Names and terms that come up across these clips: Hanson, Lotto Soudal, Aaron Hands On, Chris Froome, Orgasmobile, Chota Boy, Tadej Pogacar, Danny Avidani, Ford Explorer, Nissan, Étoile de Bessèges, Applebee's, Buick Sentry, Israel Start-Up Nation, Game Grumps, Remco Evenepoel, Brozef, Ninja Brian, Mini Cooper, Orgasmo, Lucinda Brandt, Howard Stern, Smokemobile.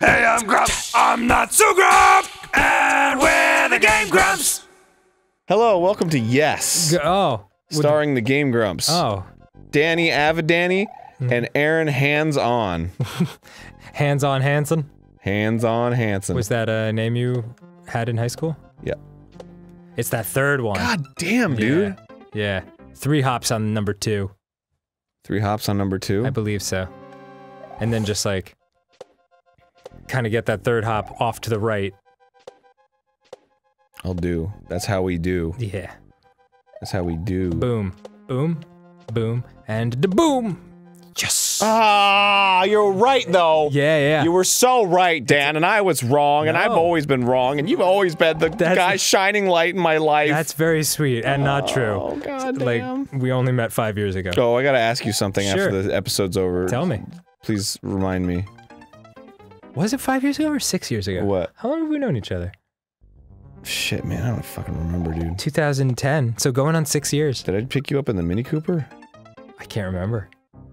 Hey, I'm Grumps. I'm not so Grump, and we're the Game Grumps. Hello, welcome to Yes. Starring the Game Grumps. Oh. Danny Avidani and Aaron Hands On. Hands On Hanson? Hands On Hanson. Was that a name you had in high school? Yeah. It's that third one. God damn, dude. Yeah. 3 hops on number 2. 3 hops on number 2? I believe so. And then just like... kind of get that third hop off to the right. I'll do. That's how we do. Yeah. That's how we do. Boom. Boom. Boom. And da boom! Yes! Ah, you're right, though! Yeah, yeah. You were so right, Dan, and I was wrong, and I've always been wrong, and you've always been the guy shining light in my life. That's very sweet, and not true. Oh, God damn. Like, we only met 5 years ago. Oh, I gotta ask you something after the episode's over. Tell me. Please remind me. Was it 5 years ago or 6 years ago? What? How long have we known each other? Shit, man, I don't fucking remember, dude. 2010, so going on 6 years. Did I pick you up in the Mini Cooper? I can't remember.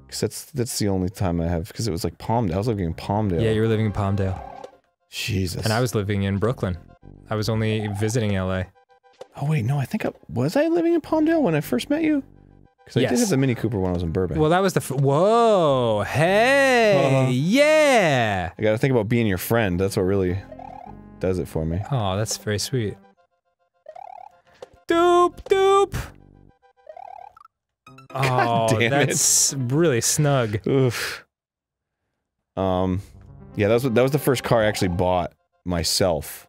Because that's the only time I have, because it was like Palmdale. I was living in Palmdale. Yeah, you were living in Palmdale. Jesus. And I was living in Brooklyn. I was only visiting LA. Oh wait, no, I think was I living in Palmdale when I first met you? Because I did have the Mini Cooper when I was in Burbank. Well, that was the whoa, hey, yeah! I gotta think about being your friend, that's what really does it for me. Oh, that's very sweet. Doop, doop! God damn that's it. Really snug. Oof. Yeah, that was the first car I actually bought myself.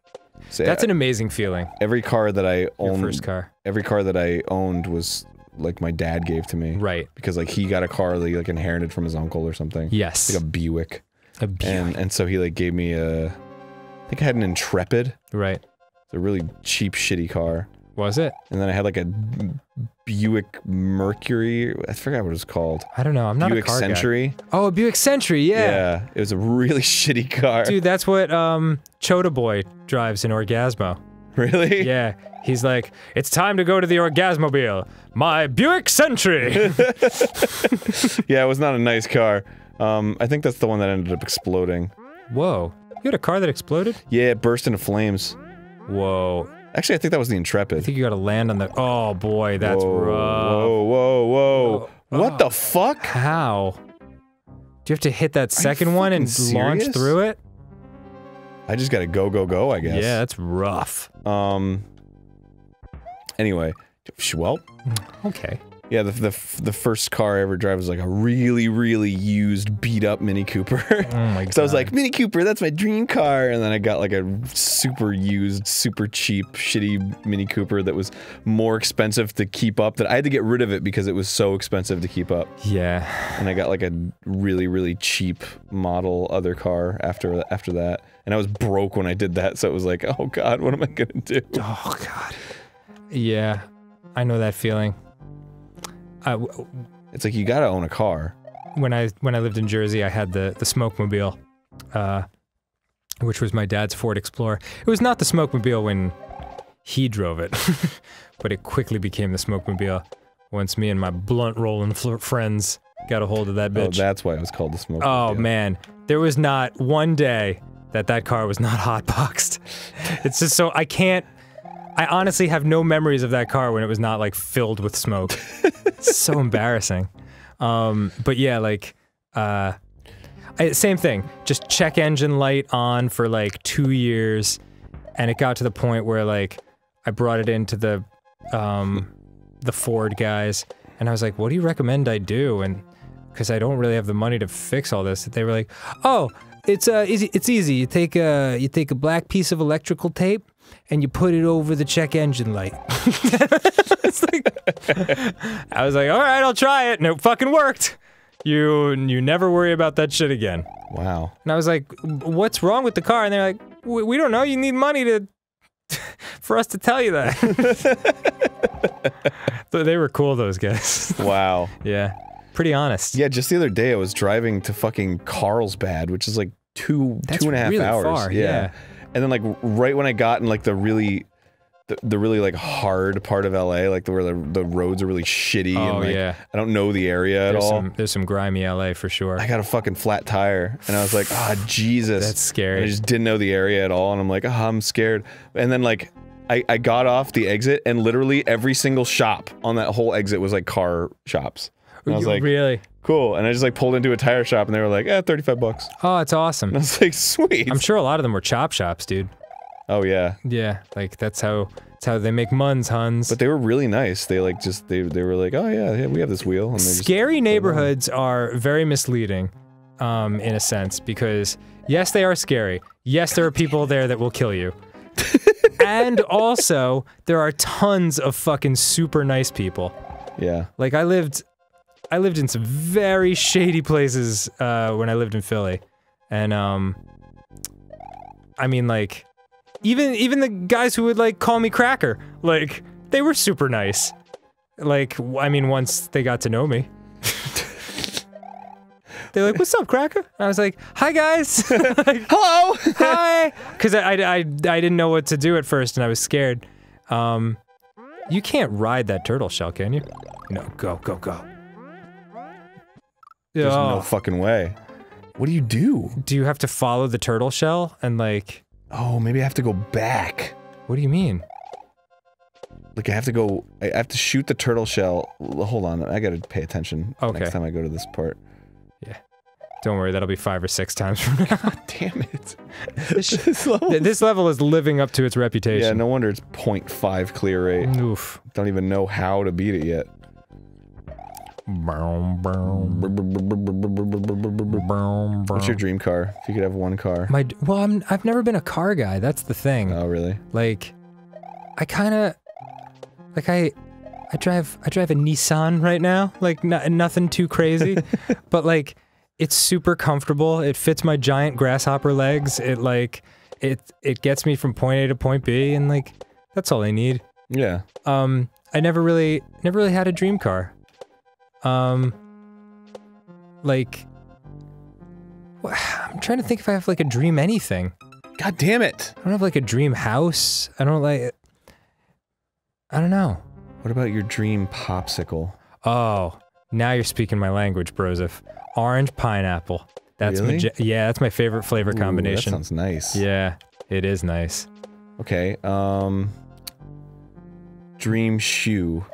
So that's an amazing feeling. Every car that I owned- Your first car. Every car that I owned was, like, my dad gave to me. Right. Because, like, he got a car that he, like, inherited from his uncle or something. Yes. Like a Buick. A Buick. And so he, like, gave me a- I think I had an Intrepid. Right. It's a really cheap, shitty car. Was it? And then I had like a Buick Mercury. I forgot what it was called. I don't know. I'm not a car guy. Buick Sentry. Oh, a Buick Sentry. Yeah. Yeah. It was a really shitty car. Dude, that's what Chota Boy drives in Orgasmo. Really? Yeah. He's like, it's time to go to the Orgasmobile. My Buick Sentry. Yeah, it was not a nice car. I think that's the one that ended up exploding. Whoa. You had a car that exploded? Yeah, it burst into flames. Whoa. Actually, I think that was the Intrepid. I think you gotta land on the- oh boy, that's rough. Whoa, whoa, whoa. What the fuck? How? Do you have to hit that second one and launch through it? I just gotta go, go, go, I guess. Yeah, that's rough. Anyway. Well. Okay. Yeah, the first car I ever drive was like a really, really used, beat-up Mini Cooper. Oh my god. So I was like, Mini Cooper, that's my dream car! And then I got like a super used, super cheap, shitty Mini Cooper that was more expensive to keep up, that I had to get rid of it because it was so expensive to keep up. Yeah. And I got like a really, really cheap model other car after that. And I was broke when I did that, so it was like, oh god, what am I gonna do? Oh god. Yeah. I know that feeling. It's like you gotta own a car. When I lived in Jersey, I had the Smokemobile, which was my dad's Ford Explorer. It was not the Smokemobile when he drove it, but it quickly became the Smokemobile once me and my blunt rolling friends got a hold of that bitch. Oh, that's why it was called the Smokemobile. Oh man, there was not one day that that car was not hotboxed. It's just so I honestly have no memories of that car when it was not, like, filled with smoke. It's so embarrassing. But yeah, like, same thing. Just check engine light on for, like, 2 years, and it got to the point where, like, I brought it into the Ford guys, and I was like, what do you recommend I do? And, because I don't really have the money to fix all this, they were like, oh, it's easy. You take a black piece of electrical tape, and you put it over the check engine light. It's like, I was like, alright, I'll try it, and it fucking worked! You never worry about that shit again. Wow. And I was like, what's wrong with the car? And they're like, we don't know, you need money to... for us to tell you that. So they were cool, those guys. Wow. Yeah. Pretty honest. Yeah, just the other day I was driving to fucking Carlsbad, which is like two and a half hours. That's really far, yeah. And then, like, right when I got in, like, the really the really like hard part of LA, like where the roads are really shitty. Oh, and, like, yeah. I don't know the area at all. There's some grimy LA for sure. I got a fucking flat tire and I was like, ah, oh, Jesus. That's scary. And I just didn't know the area at all. And I'm like, ah, oh, I'm scared. And then like, I got off the exit and literally every single shop on that whole exit was like car shops. And I was like, really? Cool. And I just like pulled into a tire shop and they were like, eh, 35 bucks. Oh, that's awesome. And I was like, sweet. I'm sure a lot of them were chop shops, dude. Oh yeah. Yeah, like that's how they make muns, huns. But they were really nice. They like just they were like, oh yeah, yeah, we have this wheel. And scary neighborhoods are very misleading, in a sense, because yes, they are scary. Yes, there are people there that will kill you. And also, there are tons of fucking super nice people. Yeah. Like I lived in some very shady places when I lived in Philly, and I mean like. Even the guys who would, like, call me Cracker, like, they were super nice. Like, I mean, once they got to know me. They're like, what's up, Cracker? And I was like, hi, guys! Like, hello! Hi! Because I didn't know what to do at first, and I was scared. You can't ride that turtle shell, can you? No, go, go, go. There's no fucking way. What do you do? Do you have to follow the turtle shell and, like... Oh, maybe I have to go back. What do you mean? Like, I have to go- I have to shoot the turtle shell- hold on, I gotta pay attention next time I go to this part. Yeah. Don't worry, that'll be 5 or 6 times from now. God damn it. This level is living up to its reputation. Yeah, no wonder it's 0.5 clear rate. Oof. Don't even know how to beat it yet. What's your dream car? If you could have one car. Well, I've never been a car guy, that's the thing. Oh, really? Like, I kinda... Like, I drive a Nissan right now, like, nothing too crazy. But, like, it's super comfortable, it fits my giant grasshopper legs, it, like... It gets me from point A to point B, and, like, that's all I need. Yeah. I never really had a dream car. Like, I'm trying to think if I have, like, a dream anything. God damn it! I don't have, like, a dream house. I don't, like, I don't know. What about your dream popsicle? Oh, now you're speaking my language, Brozef. Orange pineapple. That's really? Yeah, that's my favorite flavor combination. That sounds nice. Yeah, it is nice. Okay, dream shoe.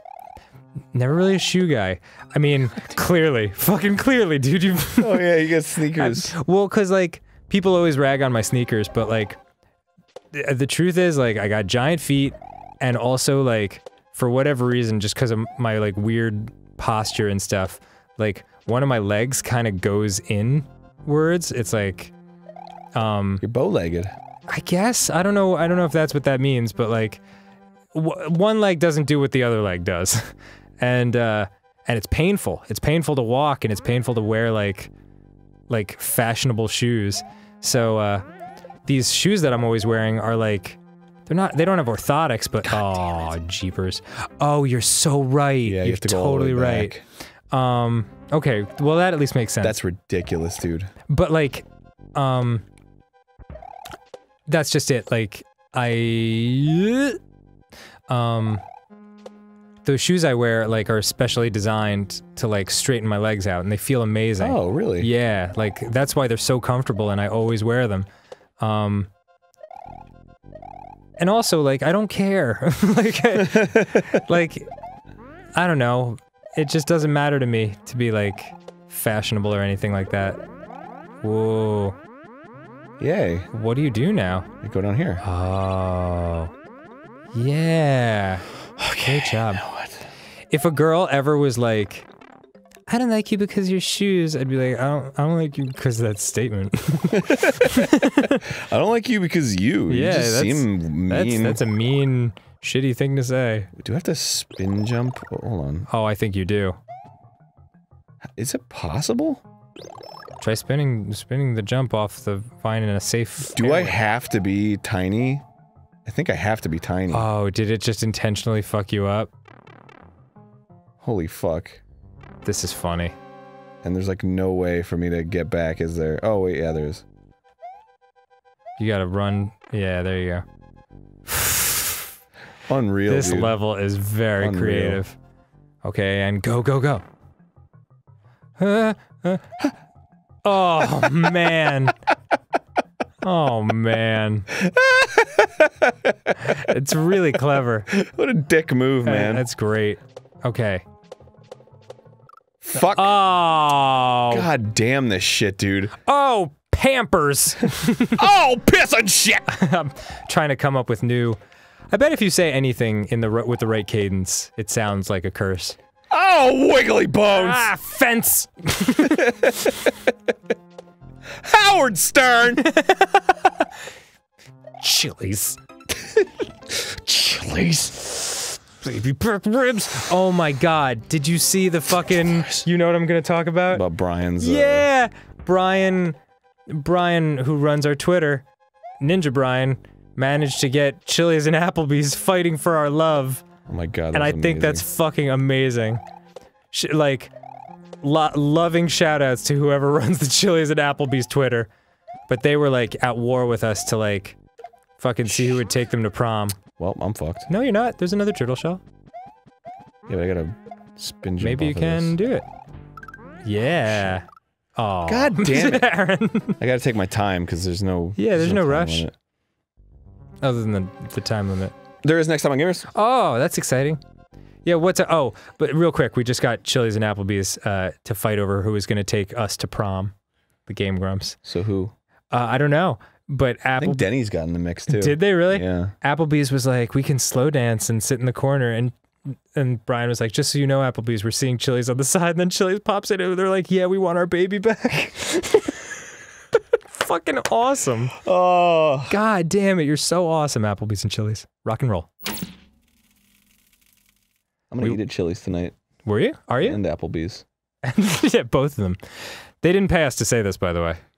Never really a shoe guy. I mean, clearly. Fucking clearly, dude. Oh yeah, you got sneakers. Well, cause like, people always rag on my sneakers, but like, the truth is, like, I got giant feet, and also like, for whatever reason, just cause of my like, weird posture and stuff, like, one of my legs kinda goes inwards. It's like, you're bow-legged. I guess? I don't know if that's what that means, but like, one leg doesn't do what the other leg does. And it's painful. It's painful to walk, and it's painful to wear, like fashionable shoes. So, these shoes that I'm always wearing are, like, they don't have orthotics, but- God, oh, jeepers. Oh, you're so right. Yeah, you're totally right. Okay, well, that at least makes sense. That's ridiculous, dude. But, like, that's just it. Like, those shoes I wear, like, are specially designed to, like, straighten my legs out, and they feel amazing. Oh, really? Yeah, like, that's why they're so comfortable, and I always wear them. And also, like, I don't care. Like, like, I don't know. It just doesn't matter to me to be, like, fashionable or anything like that. Whoa. Yay. What do you do now? You go down here. Oh. Yeah. Okay, great job. You know what? If a girl ever was like, I don't like you because of your shoes, I'd be like, I don't like you because of that statement. I don't like you because you. Yeah, you just seem mean. That's a mean, shitty thing to say. Do I have to spin jump? Oh, hold on. Oh, I think you do. Is it possible? Try spinning the jump off the vine in a safe area. Do I have to be tiny? I think I have to be tiny. Oh, did it just intentionally fuck you up? Holy fuck. This is funny. And there's like no way for me to get back, is there? Oh wait, yeah, there is. You gotta run. Yeah, there you go. Unreal. This level is very creative. Okay, and go, go, go. Oh, man. Oh, man. It's really clever. What a dick move, man. That's great. Okay. Fuck. Oh. God damn this shit, dude. Oh, Pampers. Oh, piss and shit. I'm trying to come up with new... I bet if you say anything in the with the right cadence, it sounds like a curse. Oh, wiggly bones! Ah, fence! Howard Stern! Chili's. Chili's. Baby pork ribs. Oh my god, did you see the fucking... You know what I'm gonna talk about? About Brian's... Yeah! Brian, who runs our Twitter, Ninja Brian, managed to get Chili's and Applebee's fighting for our love. Oh my god, and I think that's fucking amazing. Like, loving shoutouts to whoever runs the Chili's and Applebee's Twitter. But they were like, at war with us to like, fucking see who would take them to prom. Well, I'm fucked. No you're not, there's another turtle shell. Yeah, but I gotta spin jump. Maybe you can do it. Yeah. Oh. God damn it, Aaron. I gotta take my time, cause there's no- Yeah, there's no rush. Other than the time limit. There is next time on Gamers. Oh, that's exciting. Yeah, what's a- oh, but real quick, we just got Chili's and Applebee's, to fight over who is gonna take us to prom. The Game Grumps. So who? I don't know, but Applebee's- I think Denny's got in the mix, too. Did they really? Yeah. Applebee's was like, we can slow dance and sit in the corner, and Brian was like, just so you know, Applebee's, we're seeing Chili's on the side, and then Chili's pops in, and they're like, yeah, we want our baby back. Fucking awesome. Oh. God damn it, you're so awesome, Applebee's and Chili's. Rock and roll. I'm gonna eat at Chili's tonight. Were you? Are you? And Applebee's. Yeah, both of them. They didn't pay us to say this, by the way.